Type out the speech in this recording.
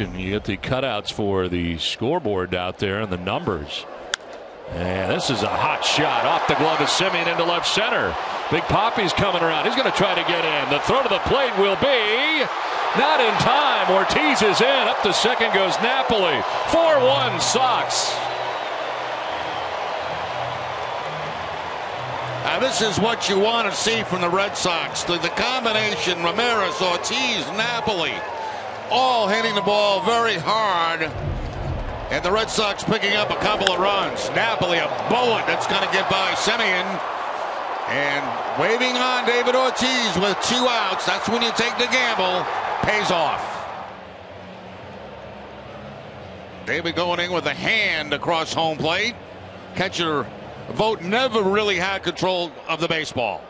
action. You get the cutouts for the scoreboard out there and the numbers. And this is a hot shot off the glove of Simeon into left center. Big Poppy's coming around. He's going to try to get in. The throw to the plate will be not in time. Ortiz is in. Up to second goes Napoli. 4-1 Sox. Now this is what you want to see from the Red Sox. The combination, Ramirez, Ortiz, Napoli, all hitting the ball very hard. And the Red Sox picking up a couple of runs. Napoli, a bullet that's going to get by Simeon. And waving on David Ortiz with two outs. That's when you take the gamble. Pays off. David going in with a hand across home plate. Catcher Vogt never really had control of the baseball.